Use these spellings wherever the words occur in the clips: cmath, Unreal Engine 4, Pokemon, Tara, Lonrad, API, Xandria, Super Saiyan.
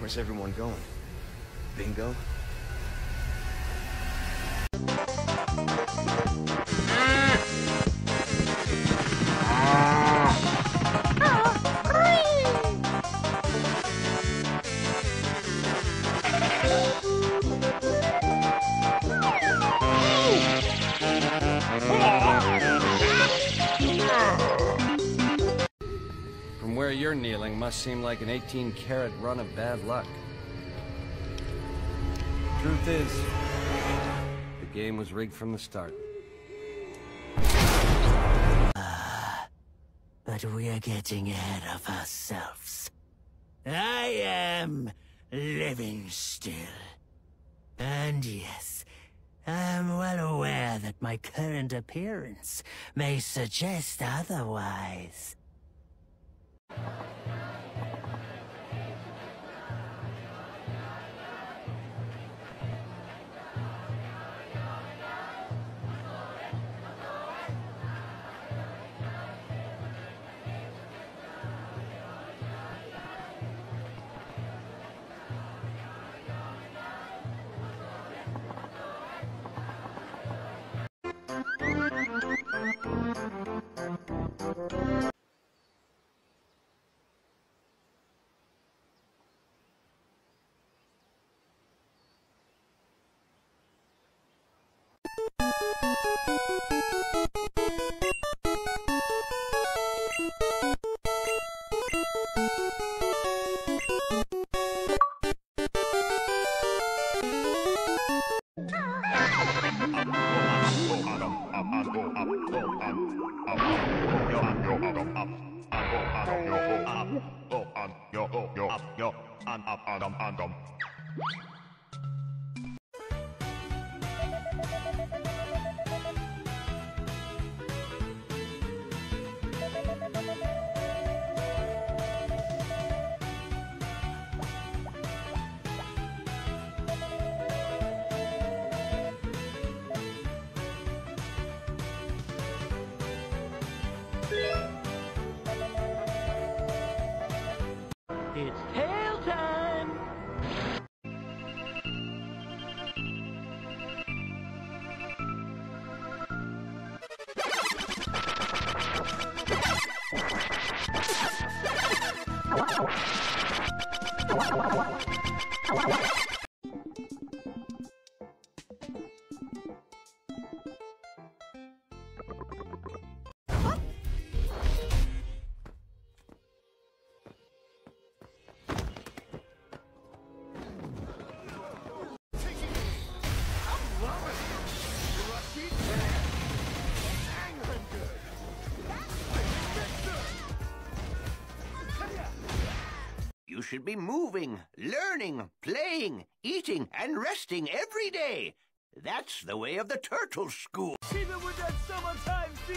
Where's everyone going? Bingo? From where you're kneeling must seem like an 18-karat run of bad luck. Truth is, the game was rigged from the start. But we're getting ahead of ourselves. I am living still. And yes, I'm well aware that my current appearance may suggest otherwise. Should be moving, learning, playing, eating, and resting every day. That's the way of the turtle school. Even with that summertime feel,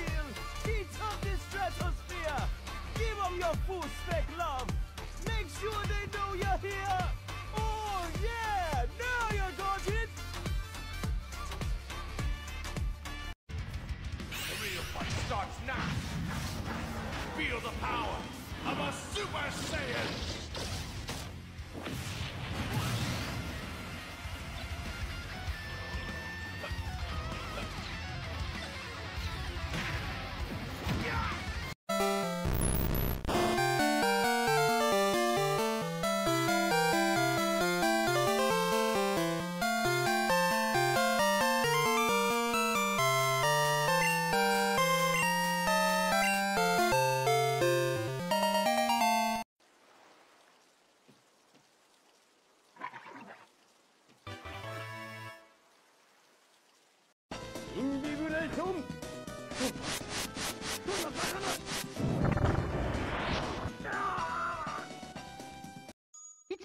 heat up the stratosphere. Give them your full spec love. Make sure they know you're here. Oh yeah, now you got it. The real fight starts now. Feel the power of a Super Saiyan.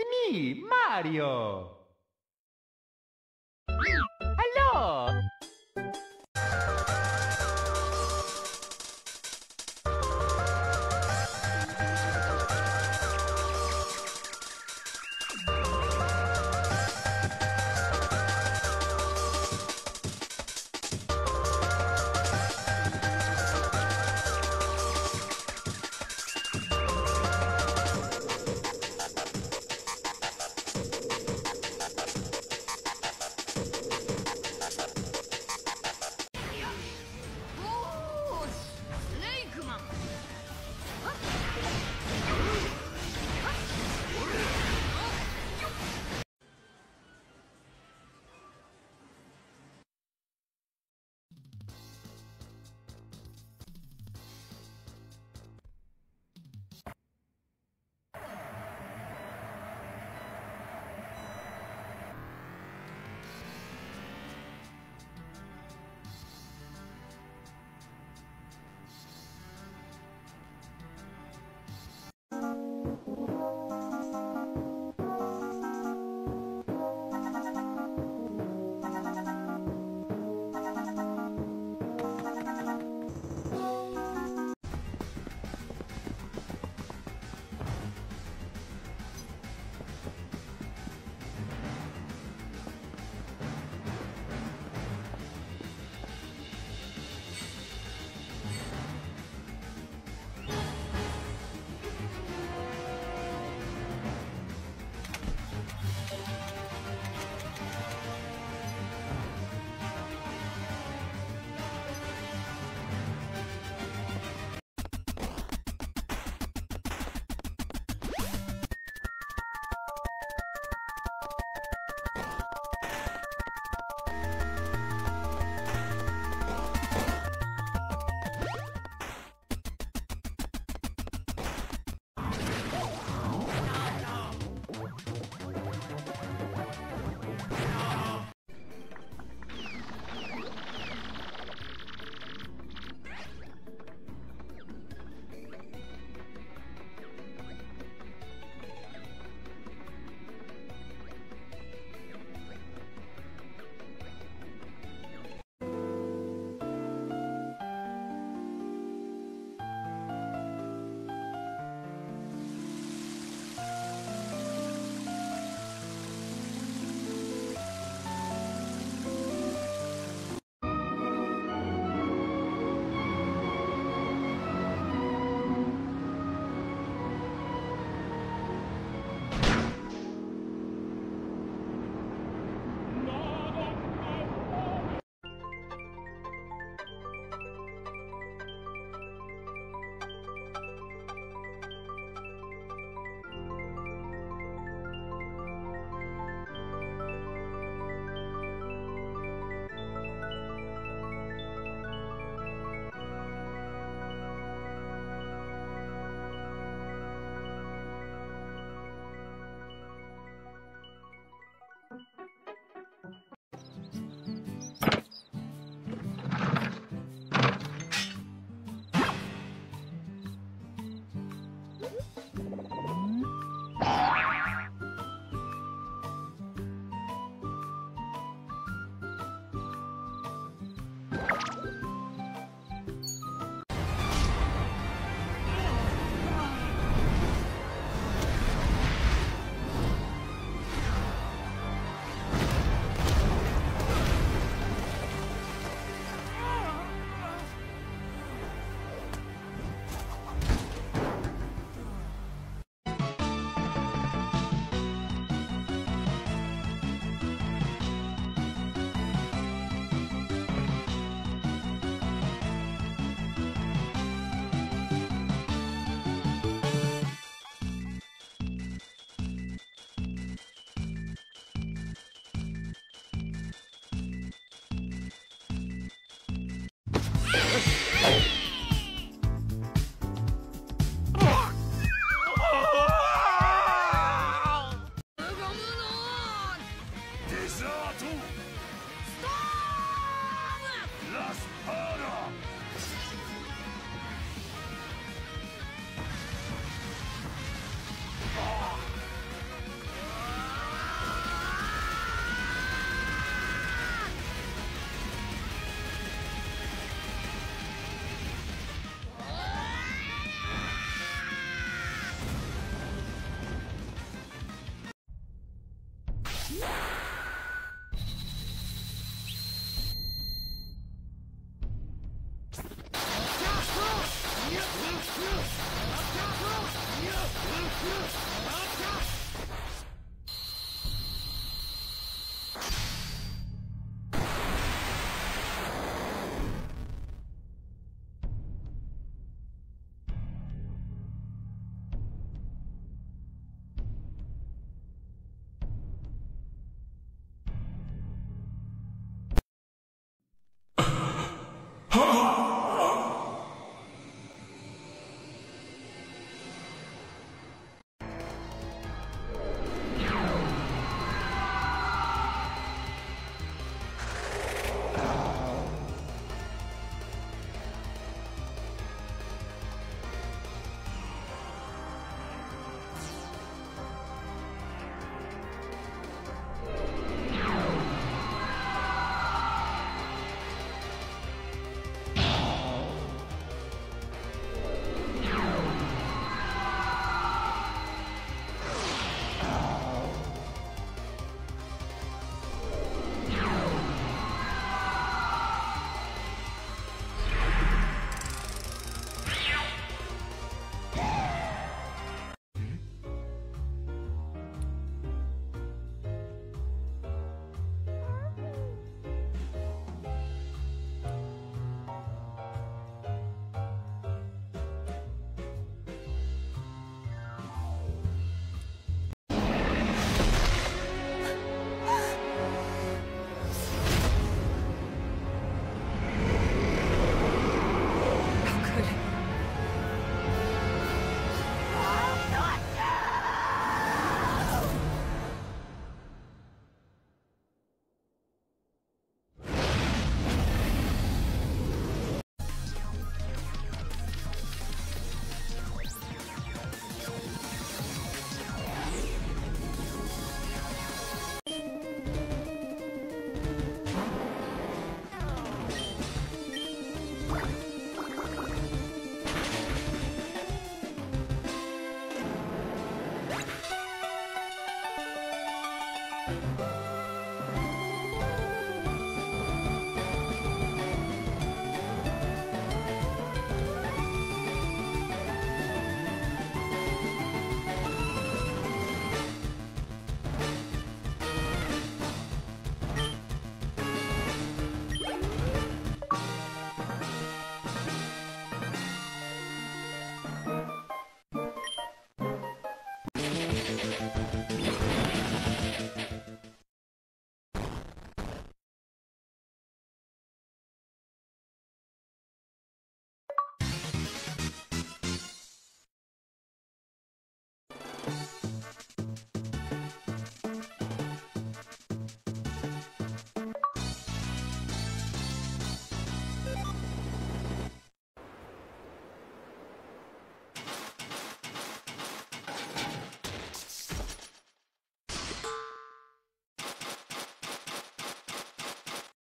me, Mario! Hello!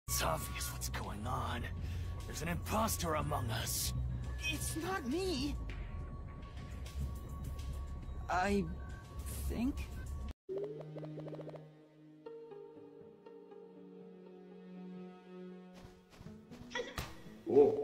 It's obvious what's going on. There's an imposter among us. It's not me. I think. Whoa.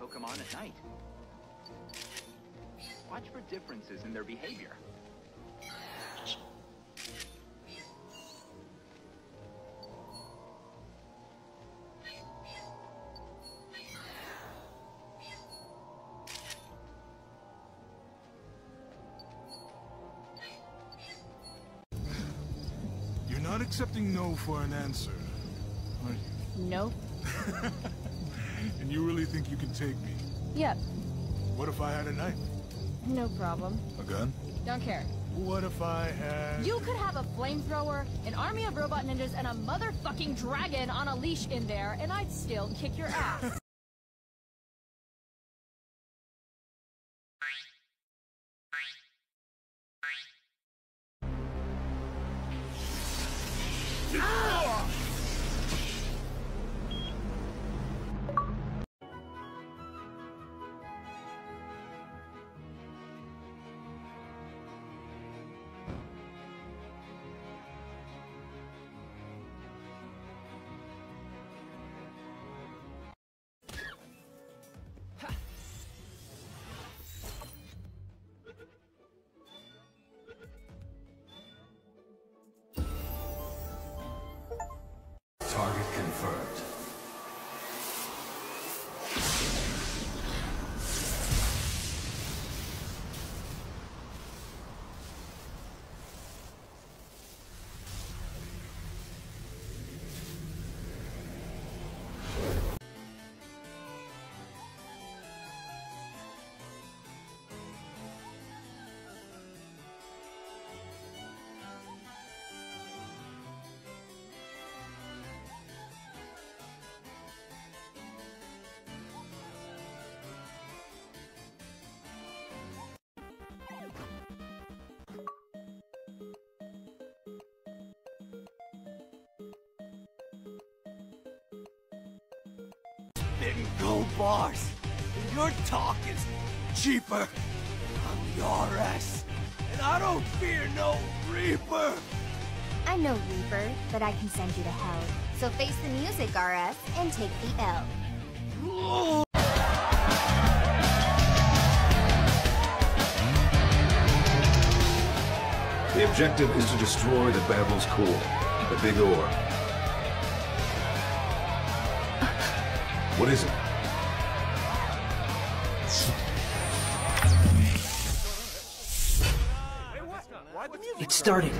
Pokemon at night. Watch for differences in their behavior. You're not accepting no for an answer, are you? No. And you really think you can take me? Yep. What if I had a knife? No problem. A gun? Don't care. What if I had... You could have a flamethrower, an army of robot ninjas, and a motherfucking dragon on a leash in there, and I'd still kick your ass. Target confirmed. In gold bars. Your talk is cheaper. I'm your ass, and I don't fear no Reaper. I'm no Reaper, but I can send you to hell. So face the music, RS, and take the L. Whoa. The objective is to destroy the Babel's core, the big orb. What is it? It started.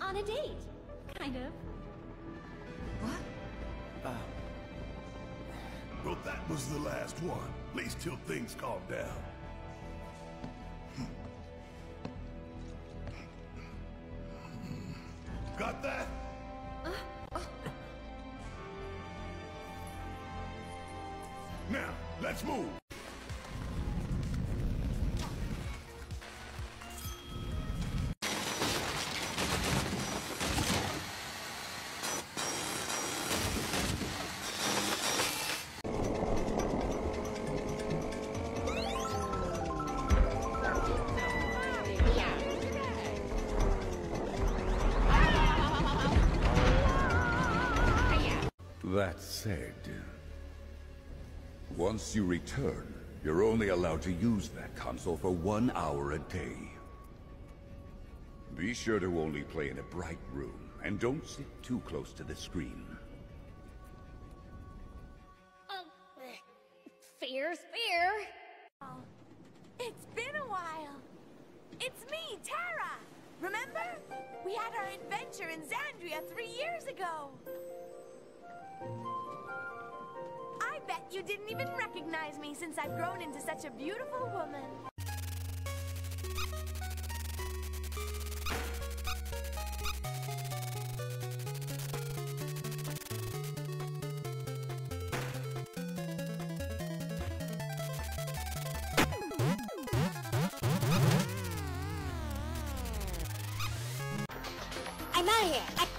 On a date, kind of. What? Well, that was the last one. At least till things calm down. Got that? Now, let's move. That said, once you return, you're only allowed to use that console for 1 hour a day. Be sure to only play in a bright room, and don't sit too close to the screen. Fair's fair. Oh, it's been a while. It's me, Tara. Remember? We had our adventure in Xandria 3 years ago. I bet you didn't even recognize me since I've grown into such a beautiful woman. I'm out of here.